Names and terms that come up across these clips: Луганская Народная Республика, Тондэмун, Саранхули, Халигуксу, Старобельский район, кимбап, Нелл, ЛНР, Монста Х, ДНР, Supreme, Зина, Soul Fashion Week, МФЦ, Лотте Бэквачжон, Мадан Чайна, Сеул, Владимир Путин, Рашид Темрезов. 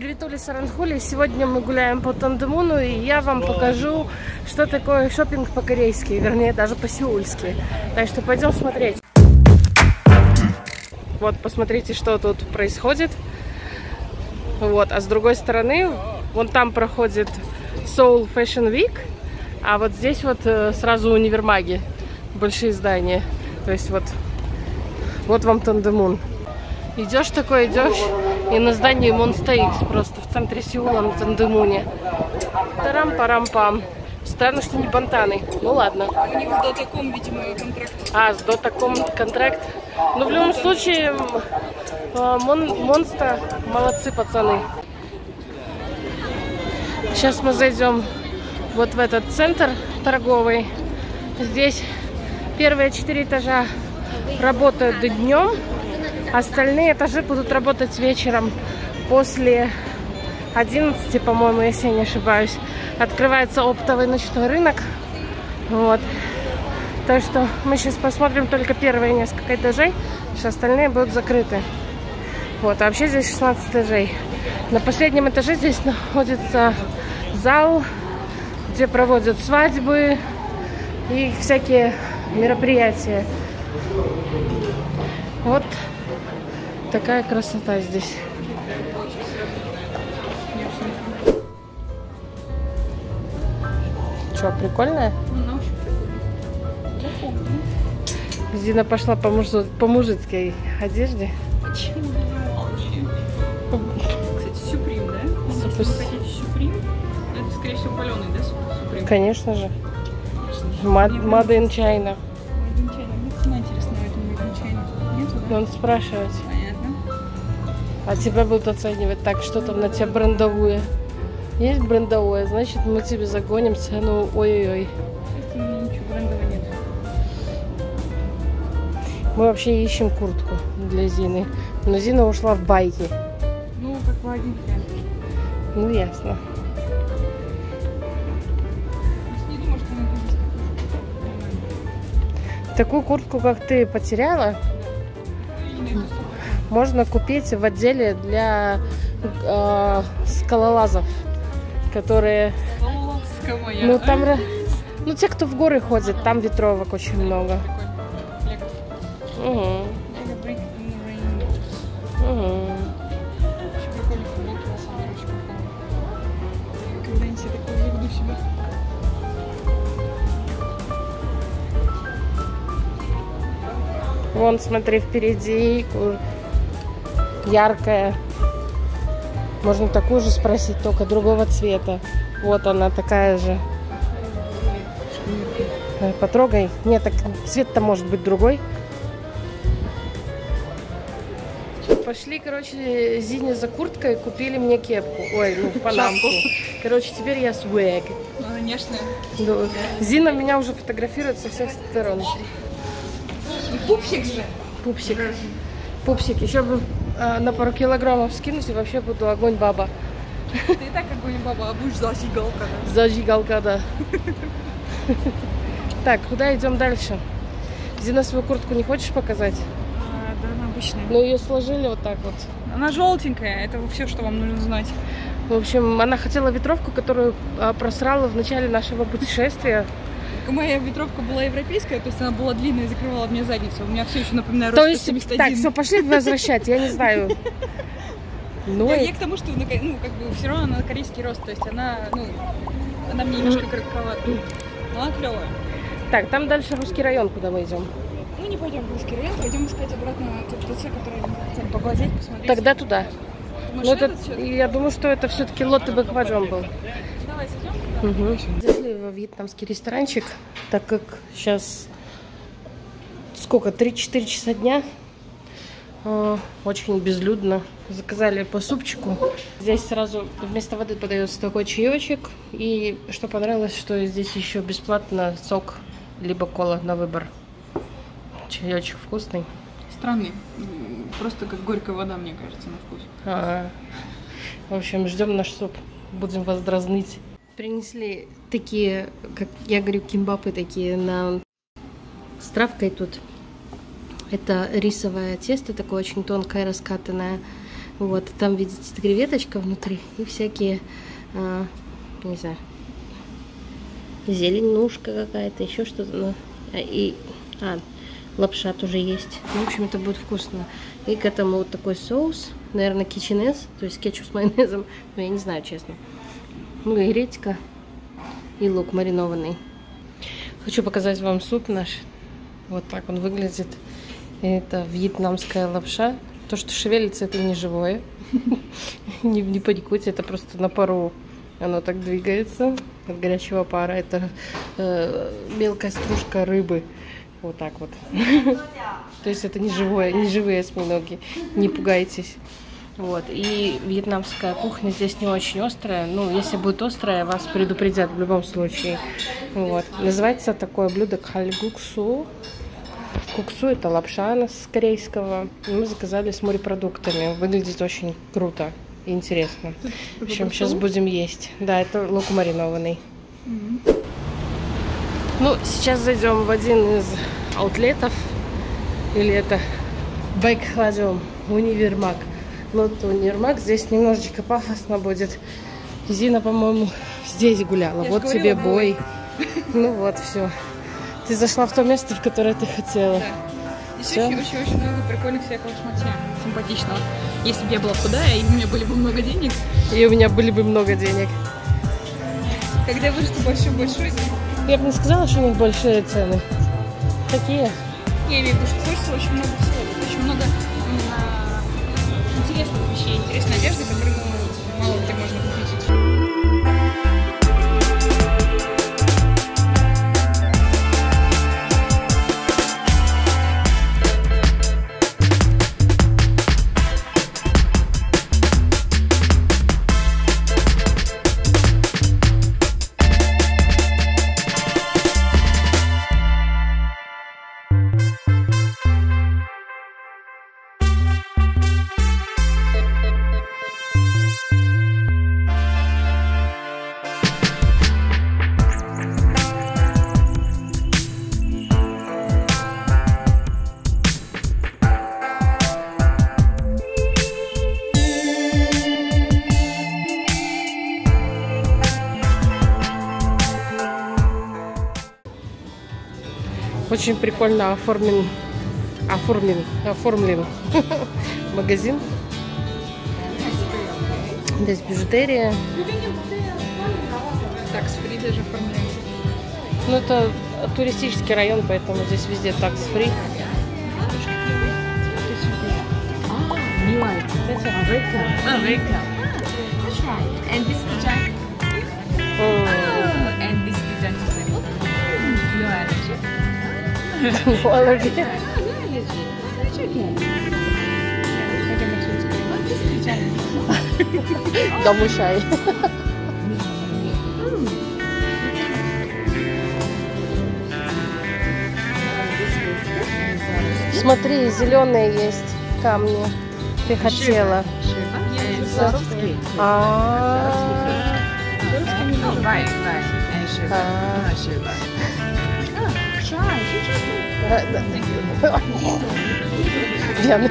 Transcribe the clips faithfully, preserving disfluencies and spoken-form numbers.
Привет, Оля, Саранхули. Сегодня мы гуляем по Тондэмуну, и я вам покажу, что такое шопинг по-корейски, вернее, даже по-сеульски. Так что пойдем смотреть. Вот, посмотрите, что тут происходит. Вот, а с другой стороны, вон там проходит Soul Fashion Week, а вот здесь вот сразу универмаги, большие здания. То есть вот, вот вам Тондэмун. Идешь такой, идешь, и на здании Монста Х просто в центре Сеула на Тондэмуне. Тарам-парам-пам. Странно, что не понтаны. Ну ладно. У них с дотаком, видимо, контракт. А, с дотаком контракт. Ну, в любом случае, Мон, Монста, молодцы пацаны. Сейчас мы зайдем вот в этот центр торговый. Здесь первые четыре этажа работают днем. Остальные этажи будут работать вечером. После одиннадцати, по-моему, если я не ошибаюсь, открывается оптовый ночной рынок. Вот. Так что мы сейчас посмотрим только первые несколько этажей, что остальные будут закрыты. Вот. А вообще здесь шестнадцать этажей. На последнем этаже здесь находится зал, где проводят свадьбы и всякие мероприятия. Вот. Такая красота здесь. Что, прикольная? Зина пошла по, мужу, по мужицкой одежде. Почему? Кстати, Supreme, да? Если вы хотите Supreme, это, скорее всего, паленый, да? Supreme? Конечно же. Мадан Чайна. Мадан Чайна. Мне цена интересна, этому Мадан Чайна нету, да? Он спрашивает. А тебя будут оценивать так, что там на тебя брендовое. Есть брендовое, значит, мы тебе загоним цену. Ой-ой-ой. Ничего брендового нет. Мы вообще ищем куртку для Зины. Но Зина ушла в байки. Ну, как в один прям. Ну, ясно. Не думаю, что она будет. Такую куртку, как ты, потеряла? Можно купить в отделе для э, скалолазов, которые... Ну, там, ну, те, кто в горы ходит, там ветровок очень много. Угу. Угу. Вон, смотри, впереди яркая. Можно такую же спросить, только другого цвета. Вот она такая же. Потрогай. Нет, так цвет-то может быть другой. Пошли, короче, Зине за курткой, купили мне кепку. Ой, ну, панамку. Короче, теперь я свэг. Ну, конечно. Зина меня уже фотографирует со всех сторон. И пупсик же. Пупсик. Пупсик. Еще бы на пару килограммов скинуть, и вообще буду огонь баба. Ты и так огонь баба, а будешь зажигалка, да? Зажигалка, да. Так, куда идем дальше? Зина, свою куртку не хочешь показать? А, да, она обычная. Ну, ее сложили вот так вот. Она желтенькая, это все, что вам нужно знать. В общем, она хотела ветровку, которую просрала в начале нашего путешествия. Моя ветровка была европейская, то есть она была длинная и закрывала мне задницу. У меня все еще напоминаю рост сто семьдесят один. Так, все, пошли возвращать, я не знаю. Но... Я, я к тому, что, ну, как бы, все равно она корейский рост, то есть она, ну, она мне немножко коротковата, но она клевая. Так, там дальше русский район, куда мы идем? Мы не пойдем в русский район, пойдем искать обратно тот лицо, который мы хотели поглазеть, посмотреть. Тогда туда. Ну, это, я думаю, что это все-таки Лотте Бэквачжон был. Угу. Зашли во вьетнамский ресторанчик, так как сейчас сколько, три-четыре часа дня, очень безлюдно. Заказали по супчику. Здесь сразу вместо воды подается такой чаечек. И что понравилось, что здесь еще бесплатно сок либо кола на выбор. Чаечек вкусный. Странный, просто как горькая вода, мне кажется, на вкус. А -а. В общем, ждем наш суп, будем вас дразнить. Принесли такие, как я говорю, кимбапы такие на... с травкой тут. Это рисовое тесто, такое очень тонкое, раскатанное. Вот, там, видите, креветочка внутри и всякие, а, не знаю, зеленушка какая-то, еще что-то. Ну, и, а, лапша тоже есть. В общем, это будет вкусно. И к этому вот такой соус, наверное, кетчинес, то есть кетчуп с майонезом, но я не знаю, честно. Ну и редька, и лук маринованный. Хочу показать вам суп наш. Вот так он выглядит. Это вьетнамская лапша. То, что шевелится, это не живое. не, не паникуйте, это просто на пару оно так двигается. От горячего пара. Это э, мелкая стружка рыбы. Вот так вот. То есть это не живое, не живые осьминоги. Не пугайтесь. Вот. И вьетнамская кухня здесь не очень острая. Ну, если будет острая, вас предупредят в любом случае. Вот. Называется такое блюдо халигуксу. Куксу — это лапша с корейского. Мы заказали с морепродуктами. Выглядит очень круто и интересно. В общем, сейчас будем есть. Да, это лук маринованный. Mm-hmm. Ну, сейчас зайдем в один из аутлетов. Или это Бэквачжон, универмаг. Лотте универмаг. Здесь немножечко пафосно будет. Зина, по-моему, здесь гуляла. Я вот тебе бой. Ну вот, все. Ты зашла в то место, в которое ты хотела. Да. Здесь очень-очень много прикольных всякого шматья. Симпатичного. Если бы я была худая, и у меня были бы много денег. И у меня были бы много денег. Когда я вырасту большую-большую... Я бы не сказала, что у них большие цены. Такие. Я имею в виду, что хочется очень много всего. Очень много на... интересных вещей, интересной одежды, которую мало где можно купить. Очень прикольно оформлен, оформлен, оформлен магазин. Здесь бижутерия. Такс-фри даже оформляется. Ну, это туристический район, поэтому здесь везде такс-фри. Домушай. Смотри, зеленые есть камни. Ты хотела. Вяно.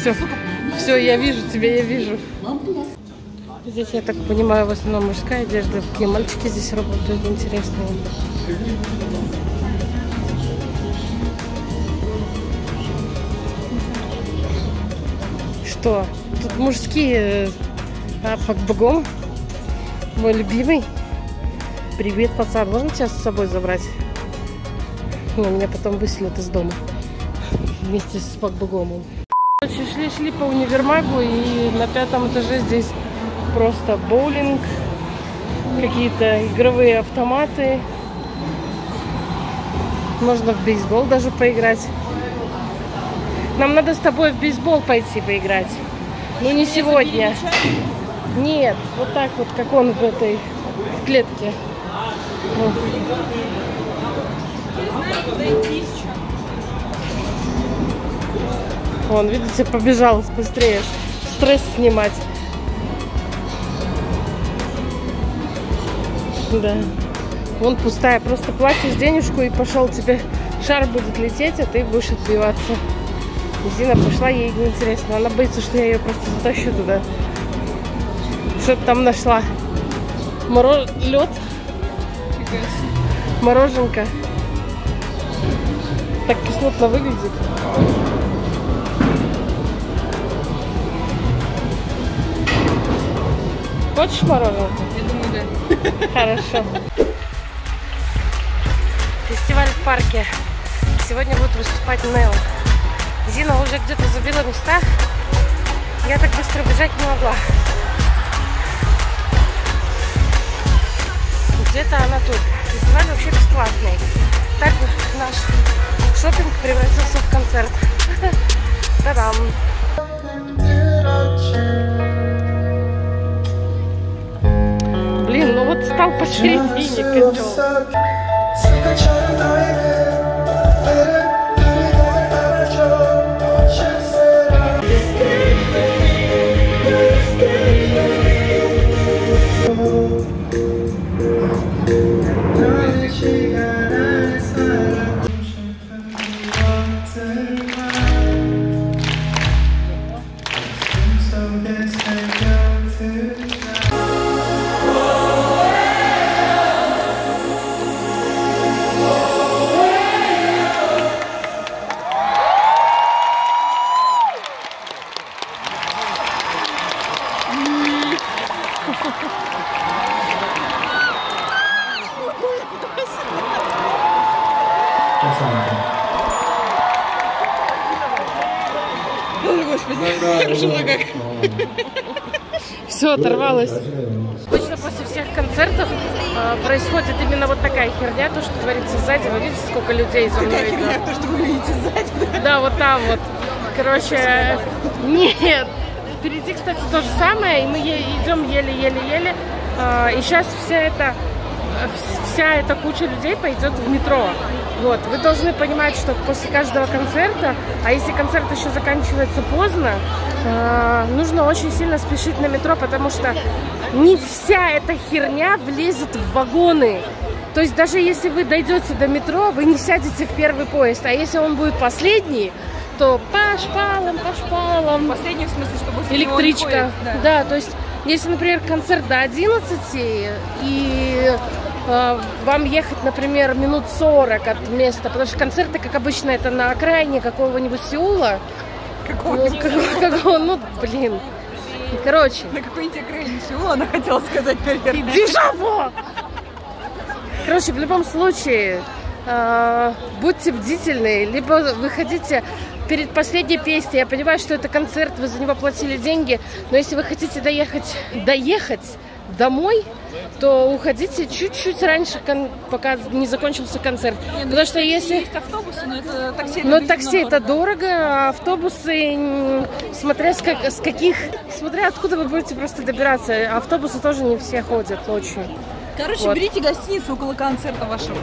Все, все, я вижу тебя, я вижу. Здесь, я так понимаю, в основном мужская одежда. Такие мальчики здесь работают интересные. Что? Тут мужские... А, под богом. Мой любимый. Привет, пацан. Можно тебя с собой забрать? Ну, меня потом выселят из дома. Вместе с Пакбугомом. Короче, шли-шли по универмагу, и на пятом этаже здесь просто боулинг, какие-то игровые автоматы. Можно в бейсбол даже поиграть. Нам надо с тобой в бейсбол пойти поиграть. Ну, не сегодня. Нет, вот так вот, как он в этой в клетке. Вот. Вон, видите, побежал быстрее стресс снимать. Да. Вон пустая, просто платишь денежку и пошел, тебе шар будет лететь, а ты будешь отбиваться. Зина пошла, ей неинтересно. Она боится, что я ее просто затащу туда. Что-то там нашла. Мороз... Лед. Мороженка. Так кислотно выглядит. Хочешь мороженку? Я думаю, да. Хорошо. Фестиваль в парке. Сегодня будут выступать нелл. Зина уже где-то забила места. Я так быстро бежать не могла. Где-то она тут. Фестиваль вообще бесплатный. Так наш шопинг превратился в концерт. Та-дам! Блин, ну вот стал посередине котел. Все, оторвалось. Обычно после всех концертов э, происходит именно вот такая херня, то, что творится сзади. Вы видите, сколько людей за мной идет? Херня, то, что вы видите сзади. Да, вот там вот. Короче, нет. Впереди, кстати, то же самое, и мы идем еле-еле-еле. Э, и сейчас вся эта, вся эта куча людей пойдет в метро. Вот. Вы должны понимать, что после каждого концерта, а если концерт еще заканчивается поздно, э, нужно очень сильно спешить на метро, потому что не вся эта херня влезет в вагоны. То есть даже если вы дойдете до метро, вы не сядете в первый поезд, а если он будет последний, то по шпалам, по шпалам. Последний, в смысле, что после электричка. Него он ходит, да. Да, то есть если, например, концерт до одиннадцати и... вам ехать, например, минут сорок от места, потому что концерты, как обычно, это на окраине какого-нибудь Сеула. Какого-нибудь? Ну, как, какого, ну, блин. Короче. На какой-нибудь окраине Сеула, она хотела сказать, наверное. Дежаво! Короче, в любом случае, э, будьте бдительны, либо выходите перед последней песней. Я понимаю, что это концерт, вы за него платили деньги, но если вы хотите доехать, доехать домой, то уходите чуть-чуть раньше, пока не закончился концерт. Нет, потому что если... Есть автобусы, но это такси... Но такси это дорого, а автобусы, смотря с, как... с каких... Смотря откуда вы будете просто добираться. Автобусы тоже не все ходят ночью. Короче, вот. Берите гостиницу около концерта вашего.